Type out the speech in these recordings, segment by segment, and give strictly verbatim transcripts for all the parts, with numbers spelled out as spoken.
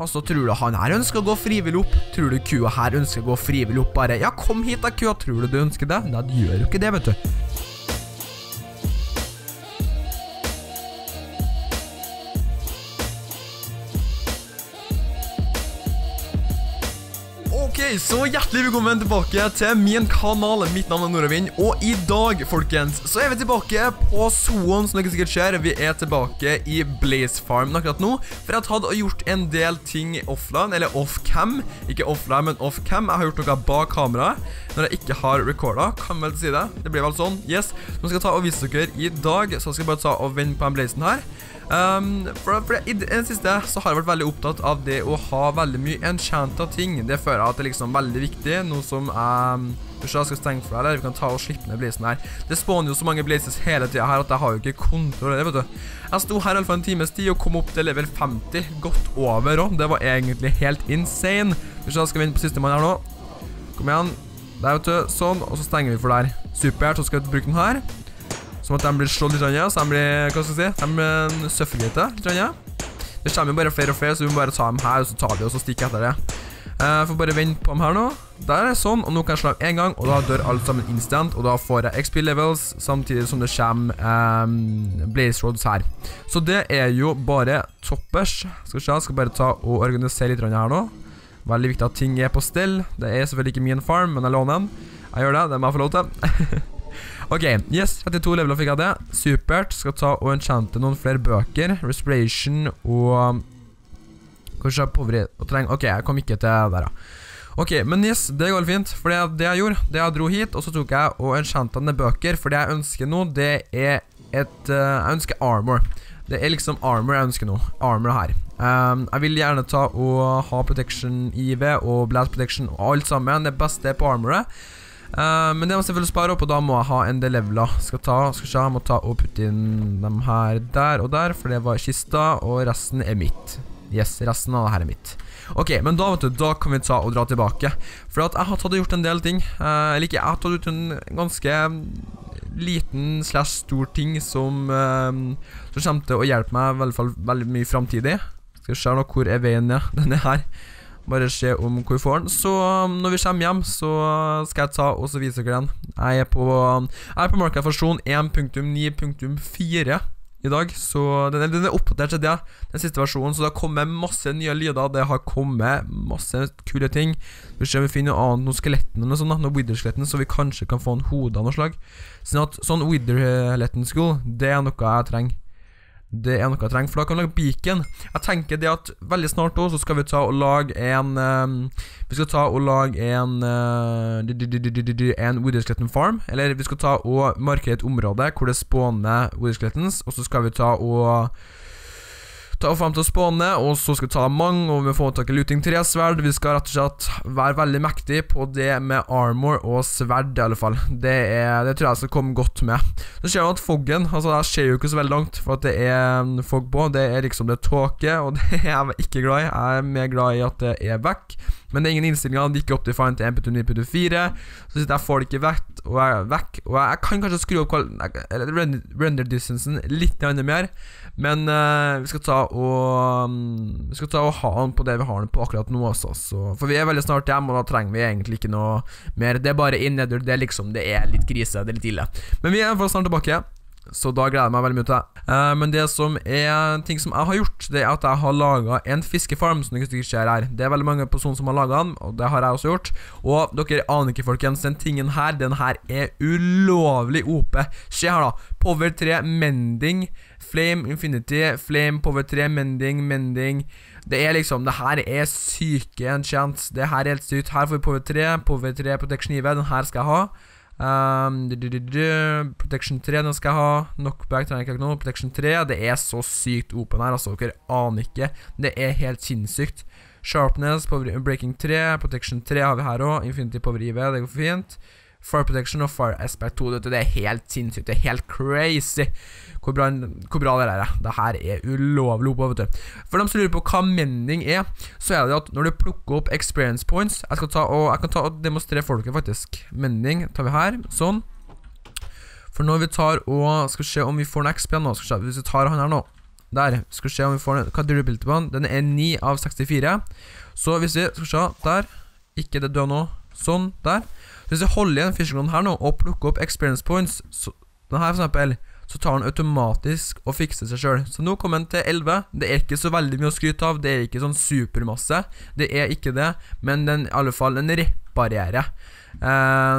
Altså, tror du han her ønsker å gå frivillig opp? Tror du kua her ønsker å gå frivillig opp bare? Ja, kom hit da, kua. Tror du du ønsker det? Nei, det gjør jo ikke det, vet du. Så hjertelig velkommen tilbake til min kanal. Mitt navn er Nordavind, og i dag, folkens, så er vi tilbake på sonen, som dere sikkert ser. Vi er tilbake i Blaze Farm akkurat nå, for jeg hadde gjort en del ting offline, eller off-cam. Ikke offline, men off-cam. Jeg har gjort noe bak kamera når jeg ikke har recordet, kan vel si det. Det blir vel sånn, yes. Nå skal jeg ta og vise dere i dag, så skal jeg bare ta og vende på den blazen her. Um, for, for i den siste så har jeg vært veldig opptatt av det å ha veldig mye enchanta ting. Det føler jeg at det liksom er veldig viktig. Noe som um, hvis jeg skal stenge for deg, vi kan ta og slippe ned blazen her. Det spawner jo så mange blazes hele tiden her at jeg har jo ikke kontroll det, vet du. Jeg sto her i hvert fall en times tid og kom opp til level femti. Godt over også, det var egentlig helt insane. Hvis jeg skal vinne på siste mann her nå. Kom igjen, der vet du, sånn, og så stenger vi for der. Supert, så skal vi bruke den her. Som at de blir slått litt, ja. Så de blir, hva skal jeg si, de søffer litt, ja. Det kommer jo bare flere og flere, så vi må bare ta dem her, og så tar vi og så stikker etter det. Jeg får bare vente på dem her nå. Der er det sånn, og nå kan jeg slå av en gang, og da dør alt sammen instant, og da får jeg X P levels, samtidig som det kommer um, Blaze Rods her. Så det er jo bare toppers. Skal vi se, jeg skal bare ta og organisere litt her nå. Veldig viktig at ting er på stell. Det er selvfølgelig ikke min farm, men jeg låner den. Jeg gjør det, det må jeg få lov til. Ok, yes, trettito leveler fikk jeg det. Supert, skal ta og enchante noen flere bøker. Respiration og kanskje poveri og terreng. Ok, jeg kom ikke til der da. Ok, men yes, det går fint. For det, det jeg gjorde, det jeg dro hit, og så tok jeg og enchante noen bøker. For det jeg ønsker nå, det er et, uh, jeg ønsker armor. Det er liksom armor jeg ønsker nå, armor her. Um, jeg vil gjerne ta og ha Protection I V og Blast Protection og alt sammen. Det beste er på armoret. Uh, men det må jeg selvfølgelig spare opp, og da må jeg ha en del leveler. Skal ta, skal se, jeg må ta og putte inn dem her, der og der, for det var kista, og resten er mitt. Yes, resten av det her er mitt. Ok, men da vet du, da kan vi ta og dra tilbake. For at jeg hadde gjort en del ting, uh, eller ikke, jeg hadde gjort en ganske liten slash stor ting som, uh, som kommer til å hjelpe meg, i hvert fall veldig mye fremtidig. Skal se nå, hvor er veien, ja, den er her. Bare se om hvor vi får den. Så når vi kommer hjem, så skal jeg ta og så vise dere den. Jeg er på, jeg er på markedet versjon en punkt ni punkt fire i dag. Så den, den er oppdatert til det, den siste versjonen. Så det har kommet masse nye lyder. Det har kommet masse kule ting. Vi ser om vi finner noe annet, noen skelettene eller sånn da. Noen Wither-skelettene, så vi kanskje kan få en hode av noe slag. Sånn at sånn Wither-skeletten skulle, det er noe jeg trenger. Det er noe jeg trenger, for da kan vi lage beacon. Jeg tenker det at veldig snart også, så skal vi ta og lage en um, Vi skal ta og lage en uh, En Wither-skeletten farm. Eller vi skal ta og markere et område hvor det spåner Wither-skelettens. Og så skal vi ta og Ta og frem til å spåne. Og så skal vi ta mange, og vi får tak i looting tre sverd. Vi skal rett og slett være veldig mektig på det med armor og sverd i alle fall. Det, er, det tror jeg skal komme godt med. Så ser vi at foggen, altså det skjer jo ikke så veldig langt, for at det er fogg på, det er liksom det er tåke, og det er jeg ikke glad i. Jeg er mer glad i at det er vekk, men det er ingen innstillinger, det gikk opp til fint en punkt ni punkt fire, så sitter jeg får det ikke vekt, og jeg er vekk, og jeg, jeg kan kanskje skru opp render, render distancen litt mer, men uh, vi skal ta og um, vi skal ta og ha den på det vi har den på akkurat nå også, så, for vi er veldig snart hjem, og da trenger vi egentlig ikke noe mer, det er bare inneder, det er liksom, det er litt krise, det er litt ille, men vi er i hvert fall snart tilbake, så da gleder jeg meg veldig mye til det. Uh, men det som er ting som jeg har gjort, det er at jeg har laget en fiskefarm, som dere sikkert ser her. Det er veldig mange personer som har laget den, og det har jeg også gjort. Og dere aner ikke, folkens, den tingen her, den her er ulovlig O P. Se her da, Power tre, Mending, Flame, Infinity, Flame, Power tre, Mending, Mending. Det er liksom, det her er syke enchants, det her er helt sykt. Her får vi Power tre, Power tre, Protection I V, den her skal jeg ha. Um, du, du, du, du. Protection tre, den skal jeg ha. Knockback trenger jeg ikke noe. Protection tre, det er så sykt open her, altså dere aner ikke. Det er helt sinnssykt. Sharpness, Breaking tre, Protection tre har vi her også. Infinity Power I V, det går fint. Fire Protection og Fire Aspect to, det er helt sinnssykt, det er helt crazy. Hvor bra, hvor bra det er det. Det her er ulovlig oppå, vet du. For dem som lurer på hva mending er, så er det at når du plukker opp experience points, jeg skal ta og, jeg kan ta og demonstrere folket faktisk. Mending tar vi her, sånn. For når vi tar og, skal vi se om vi får en X P nå, skal vi se, hvis vi tar han her nå. Der, skal vi se om vi får den. Hva driver bildet på den? Den er ni av sekstifire. Så hvis vi, skal vi se, der. Ikke det dør nå. Sånn, der. Så hvis vi holder igjen fiskeklånen her nå, og plukker opp experience points, så, den her for eksempel, så tar den automatisk og fikser seg selv. Så nå kommer den til elleve. Det er ikke så veldig mye å skryte av. Det er ikke sånn supermasse. Det er ikke det. Men den, i alle fall, den reparerer eh,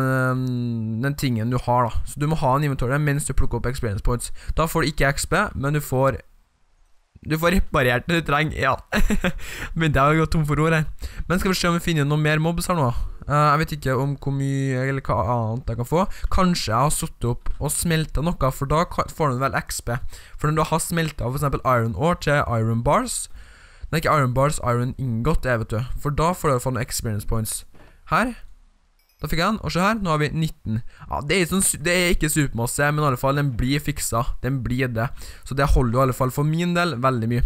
den tingen du har da. Så du må ha en inventory mens du plukker opp experience points. Da får du ikke X P, men du får... Du får reparert det du trenger, ja. Men det har jo gått tom for ord her. Men skal vi se om vi finner noen mer mobs her nå. Uh, jeg vet ikke om hvor mye, eller hva annet jeg kan få. Kanskje jeg har suttet opp og smeltet noe, for da får du vel X P. For når du har smeltet for eksempel iron ore til iron bars. Det er ikke iron bars, iron ingot, jeg vet du. For da får du få noen experience points. Her. Da fikk jeg den, og se her, nå har vi nitten. Ja, det er, sånn, det er ikke supermasse, men i alle fall, den blir fiksa. Den blir det. Så det holder jo i alle fall for min del veldig mye.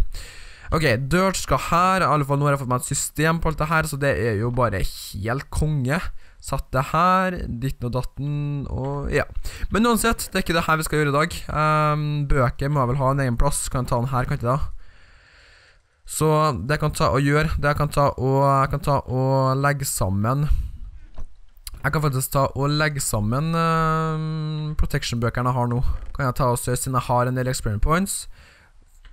Ok, dirt skal her. I alle fall, nå har jeg fått meg et system på alt det her, så det er jo bare helt konge. Satt det her, ditten og datten, og ja. Men uansett, det er ikke det her vi skal gjøre i dag. Um, bøker må vel ha en egen plass. Kan jeg ta den her, kan jeg ikke da? Så det jeg kan ta og gjøre, det jeg kan ta og, jeg kan ta og legge sammen... Jeg kan faktisk ta og legge sammen uh, Protection-bøkerne jeg har nå. Kan jeg ta og søke siden jeg har en del experience points.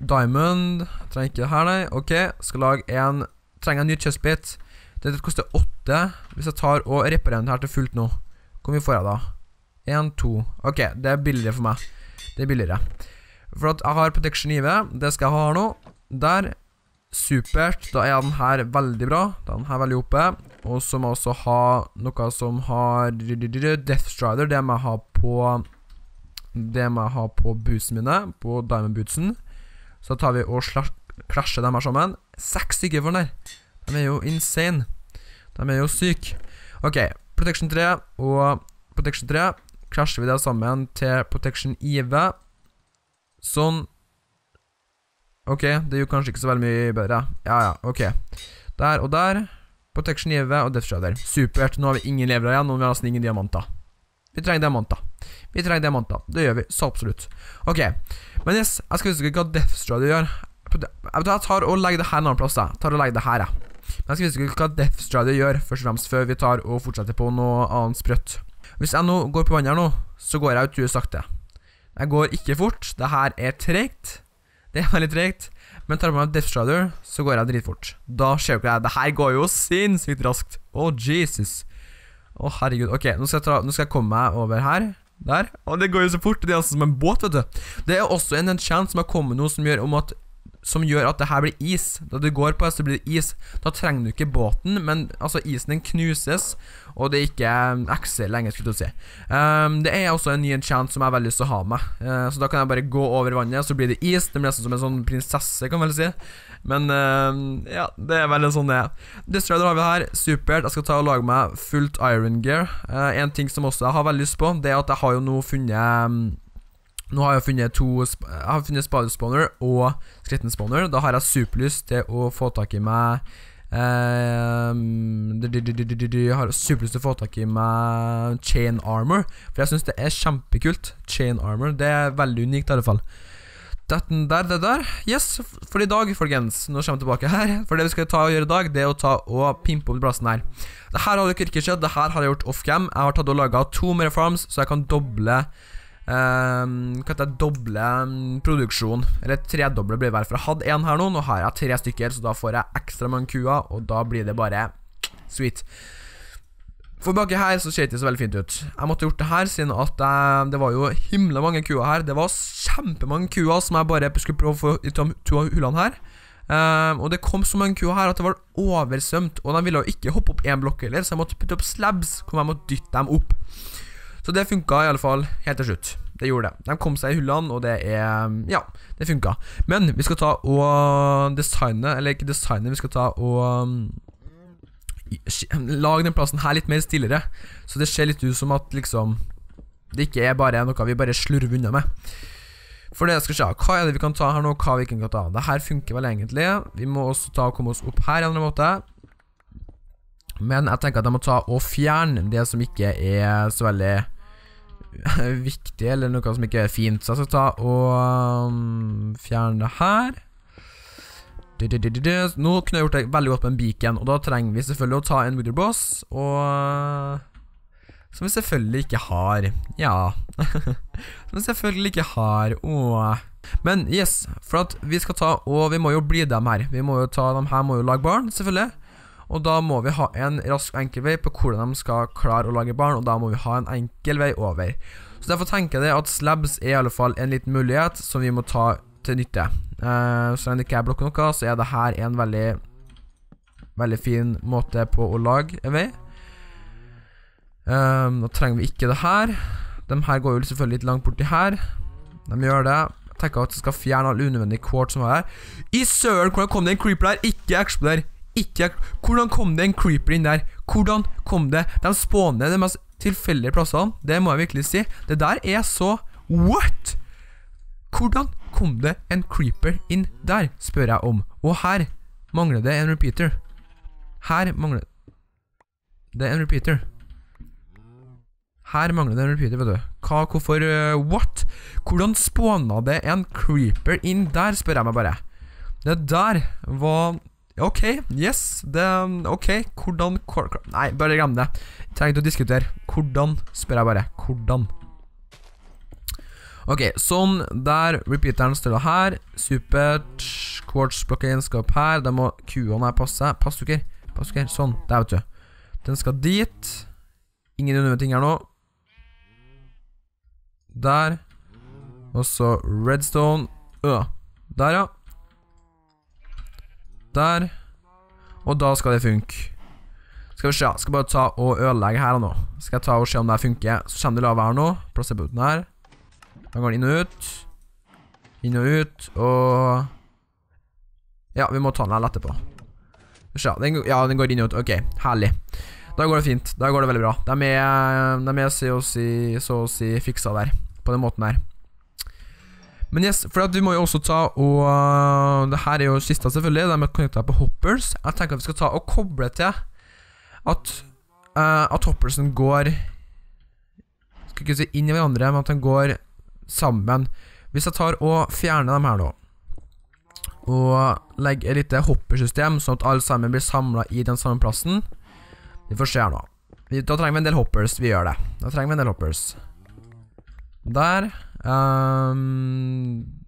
Diamond. Trenger ikke det her, nei. Ok, skal lage en... Trenger en ny chestplate. Det koster åtte. Hvis jeg tar og reparerer den her til fullt nå. Hvor mye får jeg da? en, to. Ok, det er billigere for meg. Det er billigere. For at jeg har Protection fire. Det skal jeg ha nå. Der. Supert, da er den her veldig bra. Den her er veldig oppe. Og så må jeg også ha noe som har Depth Strider, det må jeg ha på Det må jeg ha på bootsen mine, på diamond bootsen. Så tar vi og klasjer dem her sammen. Seks stykker for den der. De er jo insane. De er jo syk. Ok, Protection tre og Protection tre klasjer vi det sammen til Protection fire. Sånn. Ok, det gjør kanskje ikke så veldig mye bedre. Ja, ja, ok. Der og der. Protection fire og Death Strider. Supert, nå har vi ingen lever igjen, og vi har nesten ingen diamanter. Vi trenger diamanter. Vi trenger diamanter, det gjør vi, så absolutt. Ok, men yes, jeg skal vise ikke hva Death Strider gjør. Jeg tar og legger det her en annen plass, jeg tar og legger det her, jeg. Men jeg skal vise ikke hva Death Strider gjør, først og fremst før vi tar og fortsetter på noe annet sprøtt. Hvis jeg nå går på vann her nå, så går jeg utrolig sakte. Jeg går ikke fort, det her er tregt. Det er veldig tregt, men tar jeg på meg Depth Strider, så går jeg dritfort. Da skjer jo ikke det. Dette går jo sinnssykt raskt. Å, Jesus. Å, herregud. Ok, nå skal, jeg ta, nå skal jeg komme meg over her. Der. Å, det går jo så fort. Det er altså som en båt, vet du. Det er også en chance som har kommet nå som gjør om at som gjør at det her blir is. Da du går på det, så blir det is. Da trenger du ikke båten, men altså isen den knuses, og det er ikke X L lenger, skulle du si. Um, det er også en ny chance som jeg har veldig lyst til å ha med. Uh, så da kan jeg bare gå over vannet, så blir det is. Det blir nesten som en sånn prinsesse, kan man vel si. Men, uh, ja, det er veldig sånn det er. Destroyer har vi her. Supert. Jeg skal ta og lage meg fullt iron gear. Uh, en ting som også jeg har veldig lyst på, det er at jeg har jo nå funnet... Um, Nå har jeg funnet to, jeg har funnet spadespawner og skrittenspawner. Da har jeg superlyst til å få tak i meg, jeg har superlyst til å få tak i meg chain armor. For jeg synes det er kjempekult, chain armor, det er veldig unikt i alle fall. Detten der, det der, yes, for i dag, folkens, nå kommer jeg tilbake her. For det vi skal ta og gjøre i dag, det er å ta og pimpe opp plassen her. Dette har dere ikke skjedd, dette har jeg gjort off-cam. Jeg har tatt og laget to mer farms, så jeg kan doble... Um, kan jeg doble um, produksjon, eller tredoble blir det hver, for jeg hadde en her nå, nå har jeg tre stykker, så da får jeg ekstra mange kua, og da blir det bare sweet. For baki her så ser det så veldig fint ut. Jeg måtte gjort det her siden at jeg, det var jo himla mange kua her, det var kjempemange kua som jeg bare skulle prøve å få i to av hullene her. Um, og det kom så mange kuer her at det var oversømt, og de ville jo ikke hoppe opp en blokk heller, så jeg måtte putte opp slabs, hvor jeg måtte dytte dem opp. Så det funket i alle fall helt til slutt. Det gjorde det. De kom seg i hullene, og det er... Ja, det funket. Men vi skal ta og designe, eller ikke designe, vi skal ta og... Lage den plassen her litt mer stillere. Så det ser litt ut som at liksom... Det ikke er bare noe vi bare slurver unna med. For det skal vi se. Hva er det vi kan ta her nå, hva vi kan ta? Dette funker vel egentlig. Vi må også ta og komme oss opp her i andre måter. Men jeg tenker at jeg må ta og fjerne det som ikke er så veldig... viktig eller noe som ikke er fint, så jeg skal ta og um, fjerne det her. Nå kunne jeg gjort det veldig godt med en beacon, og da trenger vi selvfølgelig å ta en Wither boss, og som vi selvfølgelig ikke har. Ja. Som vi selvfølgelig ikke har. Åh. Men yes, for at vi skal ta, og vi må jo bli dem her. Vi må jo ta dem her, må jo lage barn, selvfølgelig. Og da må vi ha en rask enkel vei på hvordan de skal klare å lage barn, og da må vi ha en enkel vei over. Så derfor tenker jeg at slabs er i alle fall en liten mulighet som vi må ta til nytte. Uh, så når ikke jeg blokker noe, så er det her en veldig, veldig fin måte på å lage en vei. Um, nå trenger vi ikke det her. De her går jo selvfølgelig litt langt borti her. De gjør det. Jeg tenker at jeg skal fjerne all unødvendig kvart som er her. I søren, hvordan kom det en creeper der? Ikke eksploder, ikke eksploder. Hvordan kom det en creeper inn der? Hvordan kom det? De spåner de mest tilfellige plassene. Det må jeg virkelig si. Det der er så... What? Hvordan kom det en creeper inn der? Spør jeg om. Og her mangler det en repeater. Her mangler det en repeater. Her mangler det en repeater, vet du. Hva, hvorfor, uh, what? Hvordan spåna det en creeper inn der, spør jeg meg bare. Det der var... Ok, yes, det... Ok, hvordan... Nei, bare glem det. Jeg trengte å diskutere. Hvordan, spør jeg bare. Hvordan? Ok, sånn der repeateren stiller her. Supert. Quartzblokken skal opp her. Da må Q-en her passe. Pass dere. Pass dere. Sånn, der vet du. Den skal dit. Ingen unødvendig ting her nå. Der. Og så redstone. Øh. Der, ja. Der. Og da skal det funke. Skal vi se. Skal bare ta og ødelegge her nå. Skal jeg ta og se om det funker. Så kommer det lave her nå. Plasser på uten her. Da går det inn og ut. Inn og ut. Og... Ja, vi må ta den her lett etterpå. Ja, den går inn og ut. Ok, herlig. Da går det fint. Da går det veldig bra. De er, de er så, å si, så å si fiksa der. På den måten der. Men yes, for at vi må jo også ta og... Det her er jo kista selvfølgelig. De er connectet på hoppers. Jeg tenker at vi skal ta og koble til at, uh, at hoppersen går... Skal ikke si inn i hverandre, men at den går sammen. Hvis jeg tar og fjerner dem her nå. Og legger et lite hoppersystem, sånn at alle sammen blir samlet i den samme plassen. Vi får se her nå. Da trenger vi en del hoppers, vi gjør det. Da trenger vi en del hoppers. Der. Um,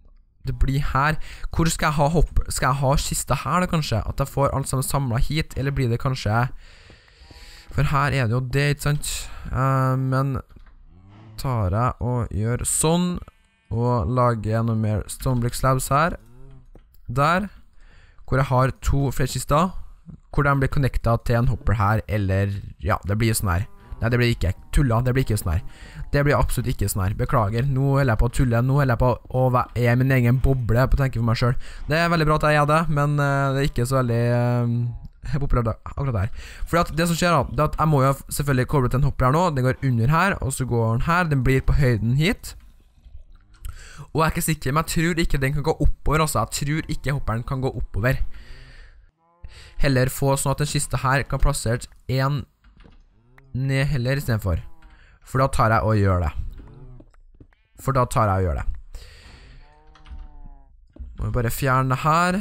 det blir her. Hvor skal jeg ha hoppers? Skal jeg ha kista her da kanskje? At jeg får alt sammen samlet hit, eller blir det kanskje... For her er det jo det, ikke sant? Uh, men tar jeg og gjør sånn. Og lager noe mer stonebrick slabs her. Der. Hvor jeg har to flere kister. Hvordan blir connecta til en hopper her, eller... Ja, det blir jo sånn her. Nei, det blir ikke tulla, det blir ikke sånn her. Det blir absolutt ikke sånn her. Beklager, nå holder jeg på å tulle, nå holder jeg på å være i min egen boble, på å tenke for meg selv. Det er veldig bra at jeg gjør det, men uh, det er ikke så veldig uh, populært akkurat her. For at det som skjer da, det er at jeg må jo selvfølgelig koble til en hopper her nå. Den går under her, og så går den her, den blir på høyden hit. Og jeg er ikke sikker, men jeg tror ikke den kan gå oppover, altså. Jeg tror ikke hopperen kan gå oppover. Heller få sånn at den kiste her kan plassere en ned heller i stedet for. For da tar jeg og gjør det. For da tar jeg og gjør det. Må vi bare fjerne det her.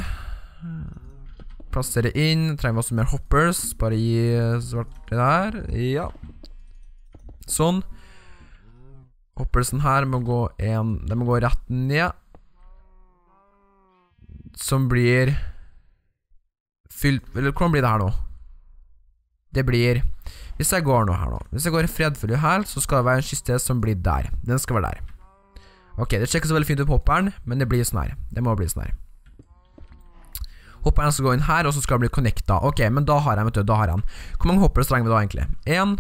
Plassere inn. Trenger vi også mer hoppers. Bare gi svart det der. Ja. Sånn. Hoppersen her må gå en... Den må gå rett ned. Som blir... Fylt, eller hvordan blir det her nå? Det blir... Hvis jeg går nå her nå, hvis jeg går fredfull her, så skal det være en kiste som blir der. Den skal være der. Ok, det sjekker så veldig fint ut på hopperen, men det blir sånn her. Det må bli sånn her. Hopperen skal gå inn her, og så skal det bli connecta. Ok, men da har jeg, vet du, da har jeg den. Hvor mange hopper trenger vi da egentlig? en,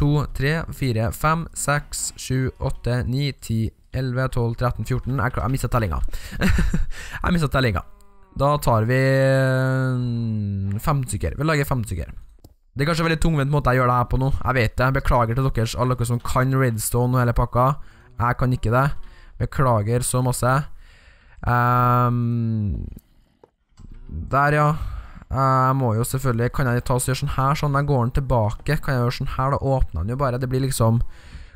to, tre, fire, fem, seks, sju, åtte, ni, ti, elleve, tolv, tretten, fjorten. Jeg, jeg mistet tellinga. Jeg mistet tellinga. Da tar vi fem stykker. Vi lager fem stykker. Det er kanskje en veldig tungvint måte jeg gjør det her på nå. Jeg vet det. Beklager til dere, alle dere som kan redstone og hele pakka. Jeg kan ikke det. Beklager så masse. Um, der, ja. Jeg må jo selvfølgelig... Kan jeg ta og gjøre sånn her? Sånn, da går den tilbake. Kan jeg gjøre sånn her? Da åpner den jo bare. Det blir liksom...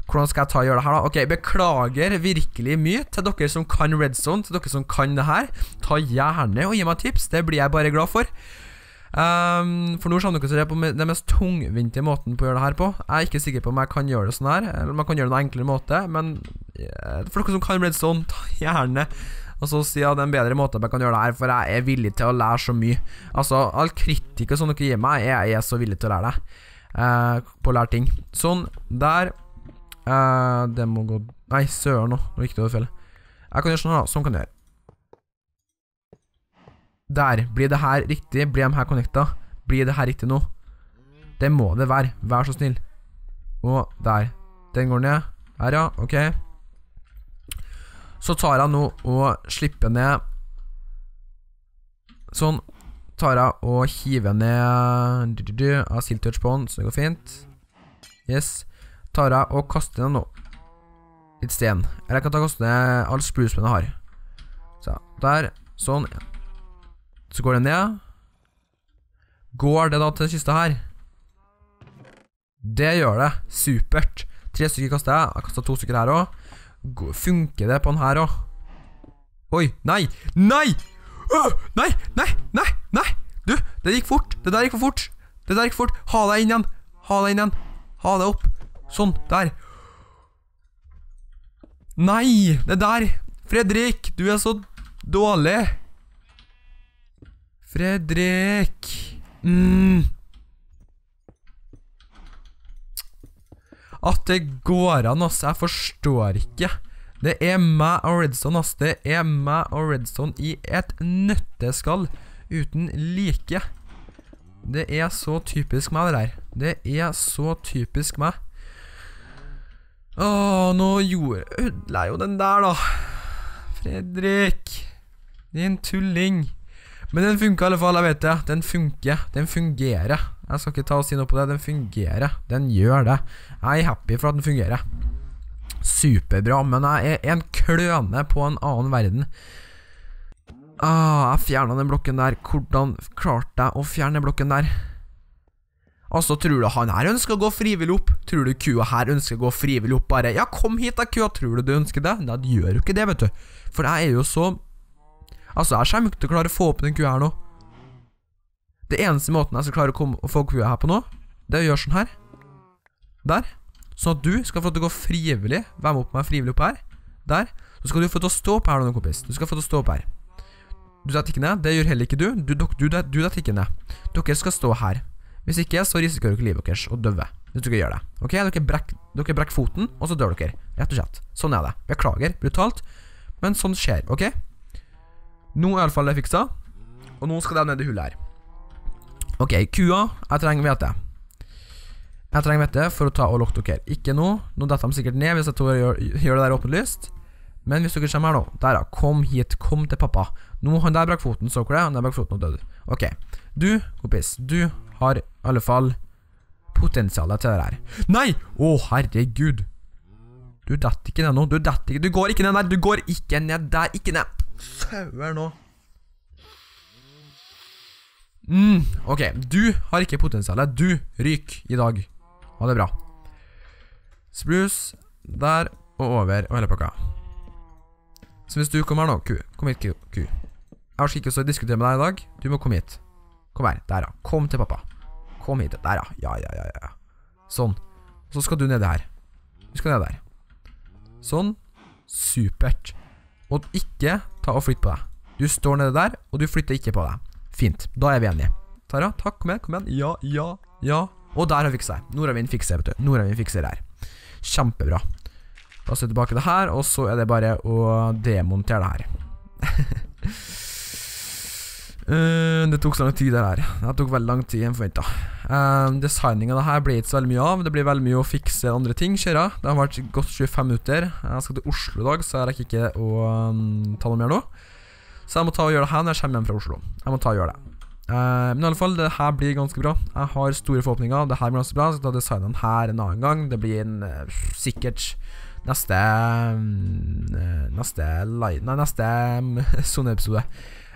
Hvordan skal jeg ta og gjøre det her da? Ok, beklager virkelig mye til dere som kan Redstone, til dere som kan det her. Ta gjerne og gi meg tips, det blir jeg bare glad for. Um, for nå skjønner dere på den mest tungvinte måten på å gjøre det her på. Jeg er ikke sikker på om jeg kan gjøre det sånn her, eller om jeg kan gjøre det på en enklere måte. Men for dere som kan Redstone, ta gjerne. Og så sier jeg at det er en bedre måte jeg kan gjøre det her, for jeg er villig til å lære så mye. Altså, all kritikk og sånn dere gir meg, jeg er så villig til å lære det. Uh, på å lære ting. Sånn, der... Uh, det må gå... Nei, søren nå. Nå gikk det over fjellet. Jeg kan gjøre sånn da. Sånn kan jeg gjøre. Der. Blir det her riktig? Blir de her connecta? Blir det her riktig nå? Det må det være. Vær så snill. Og der. Den går ned. Her ja. Ok. Så tar jeg nå og slipper ned. Sånn. Tar jeg og hiver ned. Du, du, du. Jeg har seal touch på den, så det går fint. Yes. Tar jeg og kaster den nå litt sten, eller jeg kan ta og kaste ned all spruce jeg har. Så der, sånn. Så går det ned. Går det da til kista her? Det gjør det, supert. Tre stykker kaster jeg, jeg kastet to stykker her også. Funker det på den her også? Oi, nei, nei øh, Nei, nei, nei, nei. Du, det gikk fort, det der gikk for fort. Det der gikk fort, ha deg inn igjen. Ha deg inn igjen, ha deg opp. Sånn, der. Nei, det der. Fredrik, du er så dårlig. Fredrik. Mm. At det går an, ass. Jeg forstår ikke. Det er meg og Redstone, ass. Det er meg og Redstone i et nøtteskall uten like. Det er så typisk meg, det der. Det er så typisk meg. Åh, nå gjorde jeg jo den der da. Fredrik, din tulling. Men den funker i alle fall, jeg vet det. Den funker, den fungerer. Jeg skal ikke ta og si noe på det, den fungerer. Den gjør det, jeg er happy for at den fungerer. Superbra, men jeg er en kløne på en annen verden. Åh, jeg fjernet den blokken der. Hvordan klarte jeg å fjerne blokken der? Altså, tror du han her ønsker å gå frivillig opp? Tror du kua her ønsker å gå frivillig opp bare? Ja, kom hit da, kua. Tror du du ønsker det? Nei, det gjør jo ikke det, vet du. For jeg er jo så... Altså, jeg kommer ikke til å klare å få opp den kua her nå. Det eneste måten jeg skal klare å, komme, å få kua her på nå, det er å gjøre sånn her. Der. Sånn at du skal få til å gå frivillig. Vær med opp meg frivillig opp her. Der. Så skal du få til å stå opp her, noen kompis. Du skal få til å stå opp her. Du tar tikkene. Det gjør heller ikke du. Du, du, du, du tar tikkene. Dere skal stå her. Hvis ikke, så risikerer dere livet deres og døve. Hvis dere gjør det. Ok, dere brekk, dere brekk foten, og så dør dere. Rett og slett. Sånn er det. Beklager, brutalt. Men sånn skjer, ok? Nå er i alle fall det fiksa. Og nå skal det ned i hullet her. Ok, kua. Jeg trenger hvete. Jeg trenger hvete for å ta og lokke dere. Ikke nå. Nå detter de sikkert ned hvis jeg tror gjør, gjør det der åpenlyst. Men hvis dere kommer her nå. Der da. Kom hit. Kom til pappa. Nå han der brekk foten, så dere det. Han der brekk foten og døde. Ok. Du, kompis. Du... har i alle fall potensialet til det her. Nei! Å, herregud. Du detter ikke ned nå. Du detter ikke. Du går ikke ned der. Du går ikke ned der. Ikke ned. Søver nå. Mm, ok. Du har ikke potensialet. Du ryk i dag. Ha det bra. Spruce. Der og over og hele pakka. Så hvis du kommer her nå, ku. Kom hit, ku. Jeg har ikke så diskutere med deg i dag. Du må komme hit. Kom her, der ja, kom til pappa. Kom hit, der ja, ja, ja, ja, ja. Sånn, så skal du ned her. Du skal ned der. Sånn, supert. Og ikke ta og flytt på deg. Du står nede der, og du flytter ikke på deg. Fint, da er vi enige. Tara, takk, kom igjen, kom igjen. Ja, ja, ja. Og der har vi fikset. Nordavinden fikser, vet du. Nordavinden fikser her. Kjempebra. Da ser vi tilbake det her, og så er det bare å demontere det her. Uh, det tok så lang tid det her. Det tok veldig lang tid enn forventet. uh, Designingen av det her ble ikke så veldig mye av. Det blir veldig mye å fikse andre ting, ser jeg. Det har vært godt tjuefem minutter. Jeg skal til Oslo i dag, så jeg rekker ikke å um, ta noe mer nå. Så jeg må ta og gjøre det her når jeg kommer hjem fra Oslo. Jeg må ta og gjøre det. uh, Men i alle fall, det her blir ganske bra. Jeg har store forhåpninger. Det her blir ganske bra. Jeg skal ta designen her en annen gang. Det blir en, uh, sikkert neste uh, Neste live, Nei, neste um, sånn episode.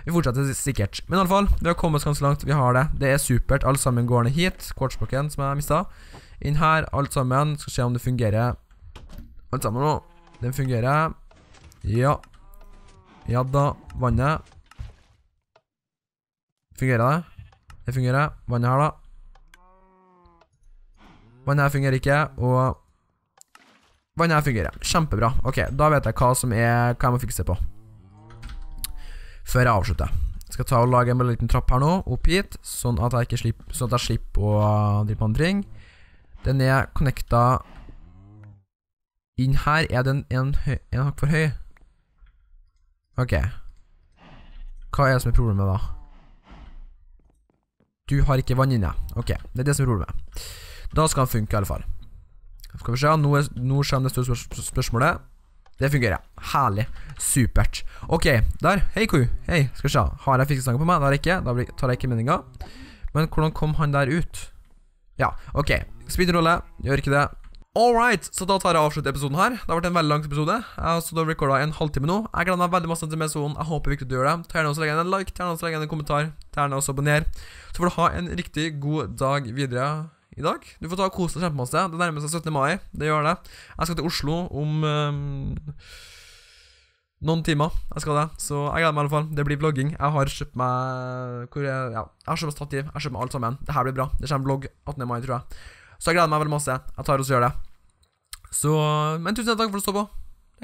Vi fortsetter sikkert. Men i alle fall, vi har kommet ganske langt. Vi har det. Det er supert. Alt sammen går ned hit. Quartzblokken som jeg mistet. Inn her, alt sammen. Skal se om det fungerer. Alt sammen nå. Den fungerer. Ja. Ja da. Vannet. Fungerer det? Det fungerer. Vannet her da. Vannet her fungerer ikke, og... Vannet her fungerer. Kjempebra. Ok, da vet jeg hva som er... Hva jeg må fikse på. Før jeg avslutter. Skal ta og lage en liten trapp her nå, opp hit, sånn at jeg ikke slipper, sånn at jeg slipper å drive på andre ting. Den er connecta inn her. Er den en, en hakk for høy? Ok. Hva er det som er problemet da? Du har ikke vann inne. Ok, det er det som er problemet. Da skal den funke i alle fall. Skal vi se, nå, er, nå skjer det store spørsmålet. Det fungerer, herlig, supert. Ok, der, hei ku, hei, skal vi se. Har jeg fiksestangen på meg? Det har jeg ikke, da tar jeg ikke meningen. Men hvordan kom han der ut? Ja, ok, speedrolle, gjør ikke det. Alright, så da tar jeg avslutt episoden her. Det har vært en veldig lang episode, så da har vi rekordet en halvtime nå. Jeg gleder meg veldig masse til med sånn, jeg håper virkelig du gjør det. Ta gjerne også legge en like, ta gjerne også legge en kommentar, ta gjerne også abonner. Så får du ha en riktig god dag videre i dag. Du får ta og kose deg kjempemasse. Det nærmer seg syttende mai. Det gjør det. Jeg skal til Oslo om um, noen timer. Jeg skal det. Så jeg gleder meg i alle fall. Det blir vlogging. Jeg har kjøpt meg hvor jeg, ja, jeg har kjøpt meg stativ. Jeg har kjøpt meg alt sammen. Dette blir bra. Det kommer vlogg attende mai, tror jeg. Så jeg gleder meg veldig masse. Jeg tar og så gjør det. Så, men tusen takk for å stå på.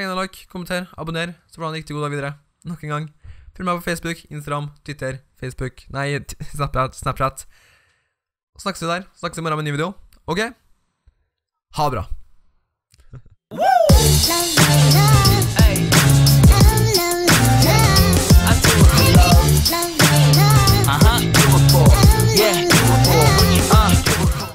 Legg en like, kommenter, abonner. Så får du en riktig god dag videre. Nok en gang. Følg meg på Facebook, Instagram, Twitter, Facebook. Nei, Snapchat, Snapchat. Snakkes vi der. Snakkes vi i morgen med en ny video. Ok? Ha det bra.